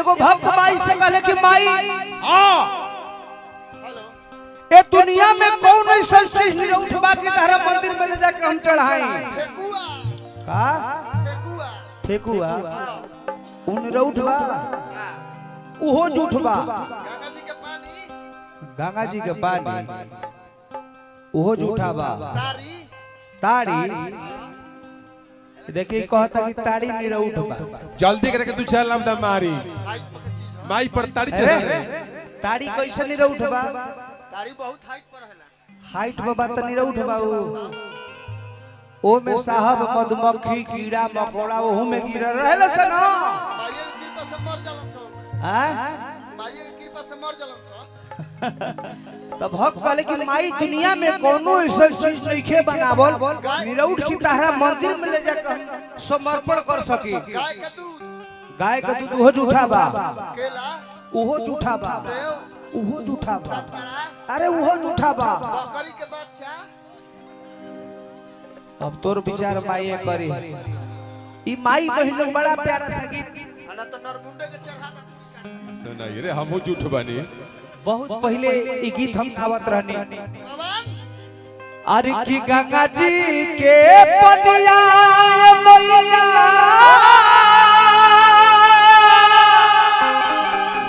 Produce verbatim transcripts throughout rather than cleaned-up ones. एगो भक्त माई से कहले कि माई ए दुनिया में कौन ऐसा चीज नहीं उठवा के तारा मंदिर में ले जाके हम चढ़ाए। ठेकुआ का ठेकुआ ठेकुआ उन रउठवा ओहो जुठवा गंगा जी के पानी गंगा जी के पानी ओहो जुठावा तारी तारी देखिए कहता कि ताड़ी निरा उठवा जल्दी करके तू चल लमदा मारी माई पर ताड़ी चढ़ा ताड़ी कैसे निरा उठवा ताड़ी बहुत हाइट पर है ना हाइट पर बात निरा उठवा ओ में साहब मधुमक्खी कीड़ा मकोड़ा ओहू में गिर रहल सन माई के कृपा से मर जालन सन हैं माई के कृपा से मर जालन सन तब भक्त कहले कि माई दुनिया में कोनो ऐसा चीज नइखे बनावल निरउठ की तारा मंदिर में ले जाकर समर्पण कर सकी। गाय का दूध गाय का दूध ओहो झूठा बा केला ओहो झूठा बा ओहो झूठा बा अरे ओहो झूठा बा बकरी के बादशाह अब तोर विचार माई करी ई माई बहिन लोग बड़ा प्यारा संगीत हला तो नरमुंडे के चढ़ा दे सुनाई रे हमहु झूठ बानी बहुत पहले ये गीत हम गावत रहनी अरे की गंगा जी के पनिया मैया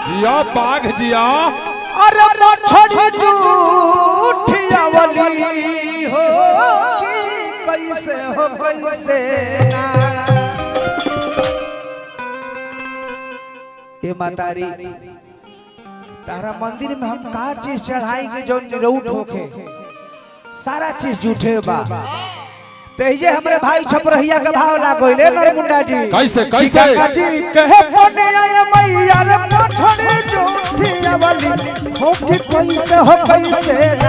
जिया बाघ जिया अरे मछली झूठिया वाली हो की कैसे हो कैसे ना ये मातारी तारा मंदिर में हम का चीज चढ़ाई के जो निरउठ होके सारा चीज झूठे बा तेजे हमरे भाई छपरहिया के भाव लागोइले नरमुंडा जी कैसे कैसे जी कहे पनिया मैया रे मछली झूठिया वाली हो कि कैसे हो कैसे ना पनिया मैया झूठिया वाली हो कि कैसे रे कैसे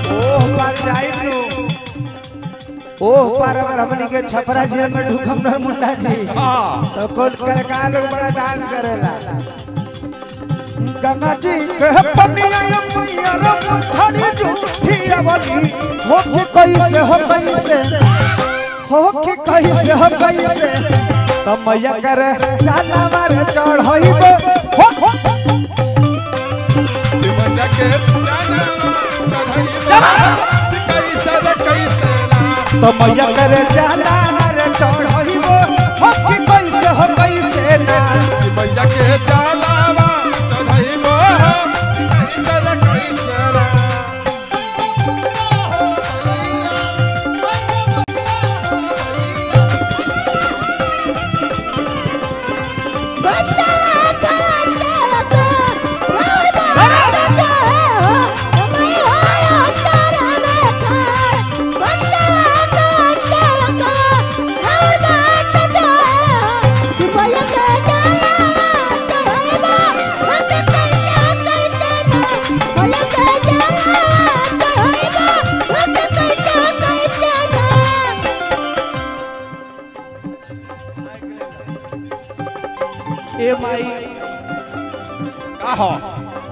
ना ओह पार जाइनु ओह पारावर हमनी के छपरा जी में ढुकम न मुंडा जी तो कौन करका लोग बड़ा डांस करेला गंगा जी के पनिया मैया रे मछली झूठिया वाली हो कि कैसे हो कैसे हो कि कैसे हो कैसे तमैया करे जानवर चढ़इबो हो तमैया के जानवर चढ़इबो कैसे तो मैया करे जाला हर चढ़इबो हो कि कैसे हो कैसे ना मैया के जाला चढ़इबो कैसे कैसे ना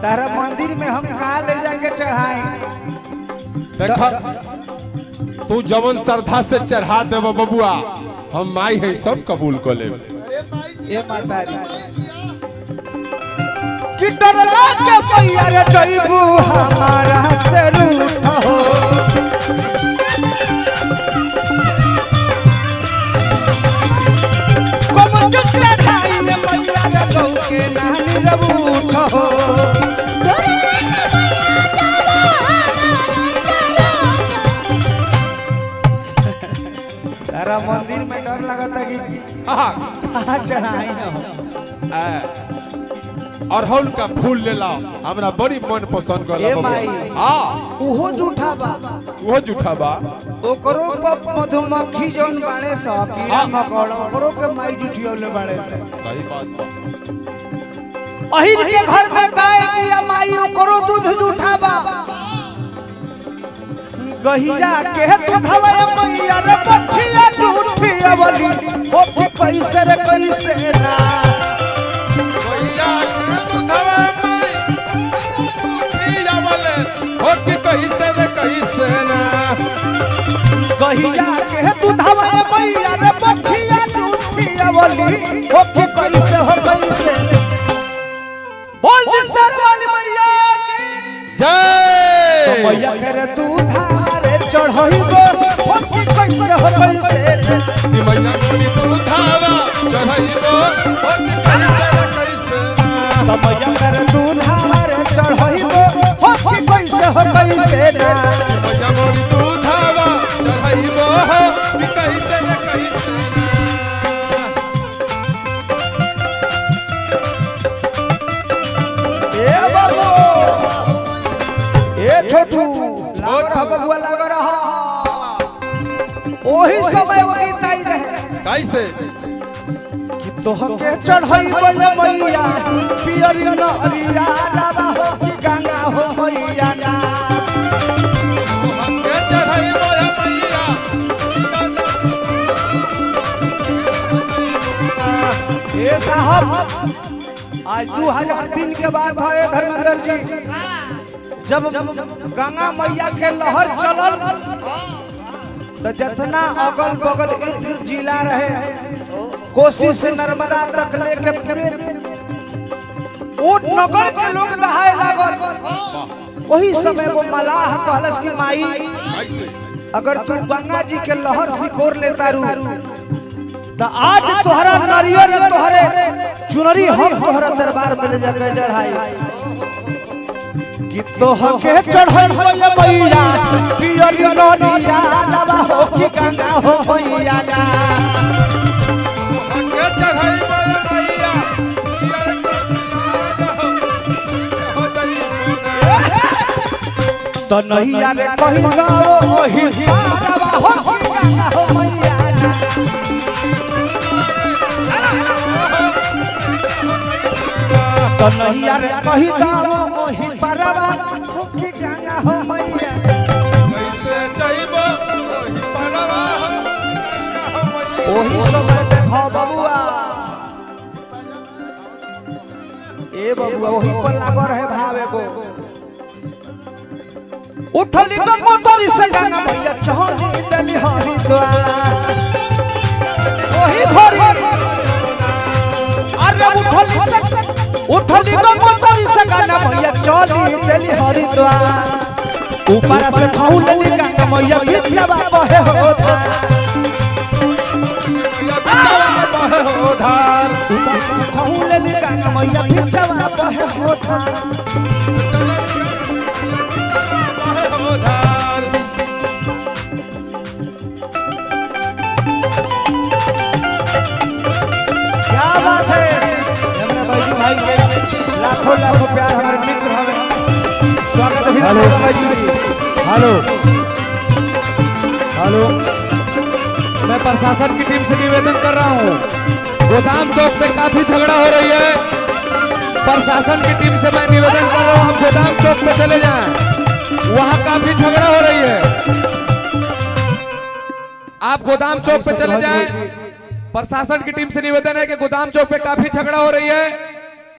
तारा मंदिर में हम कहा ले जाके चढ़ाए देखा तू जवन श्रद्धा से चढ़ा दे बबुआ हम माई है सब कबूल को ले ए माता कि डर लागे पैया रे जइबू हमारा से रूठ हो कम चुटला ढाई रे पैया रे गौ के नानी रूठ हो तारा मंदिर में डर लगता कि चढ़ाई अरहुल का फूल ले लाओ हमरा बड़ी मन पसंद मधुमक्खी जौन बाड़े सब मकोड़ा के माई जुठियौले बाड़े सही बात अहिर के घर में गाय बिया माई ओकरो दूध जुठाबा गहिया के दुधवा मैया रे पछिया झूठिया वाली हो कैसे रे कैसे ना गहिया के दुधवा मैया झूठिया वाली हो कैसे रे कहिया के तू धावा मैया रे बछिया झूठिया बोली ओ की कैसे हो कैसे बोल सरवाली मैया की जय। तो मैया करे तू धारे चढ़ई गो ओ की कैसे हो कैसे मैया बोली तू धावा चढ़ई गो ओ की कैसे हो कैसे। तो मैया करे तू धारे चढ़ई गो ओ की कैसे हो कैसे ना मैया बोली तू धावा चढ़ई गो की कैसे ना कैसे। छोटू लागा बबुआ लागा रहा ओही समय वही ताई रहे कैसे कि तोह के चढ़ई बले मैया पियरी न अरिया राधा हो कि गंगा हो मैया ना हम के चढ़ई बले मैया ए साहब आज दो हज़ार तीन के बाद है धर्मेंद्र जी जब गंगा मैया के लहर चलल तो जितना अगल बगल इर्द जिला रहे कोसी से नर्मदा तक लेके पूरे ऊट नगर के लोग दहाए लागल। वही समय वो मलाह कहलस की माई अगर तू गंगा जी के लहर सिकोर लेता रू तो आज तोहरा नरियर तोहरे चुनरी हम तोहरा दरबार में ले जाके चढ़ाई तो हके चढ़ल होया मैया पियरिया नरिया लावा हो कि गंगा हो होया ना हके चढ़ल होया मैया पियरिया तो नैया रे कहि जाओ ओही लावा हो कि गंगा हो मैया ना। तो नैया रे कहि जाओ ओही परवा की गंगा हो मैया कैसे जाइबो ओही परवा ओही समय देखो बबुआ ए बबुआ ओही पर लागो रहे भावे को उठली तो मोटरी से गंगा मैया चढ़ी देली हरी तो ओही भरी अरे उठली से उठली तो गंगा मैया चली देली हरिद्वार ऊपर से खाऊ लेली गंगा मैया बिचवा बहे होधा बहे होधा ऊपर से खाऊ लेली गंगा मैया बिचवा बहे होधा बहे होधा। क्या बात है हमरे भाई भाई के लाखों लाखों प्यार हमारे मित्र हवे स्वागत है भाई जी। हेलो हेलो मैं प्रशासन की टीम से निवेदन कर रहा हूँ गोदाम चौक पे काफी झगड़ा हो रही है। प्रशासन की टीम से मैं निवेदन कर रहा हूँ हम गोदाम चौक पे चले जाएं वहाँ काफी झगड़ा हो रही है। आप गोदाम चौक पे चले जाएं प्रशासन की टीम से निवेदन है कि गोदाम चौक पे काफी झगड़ा हो रही है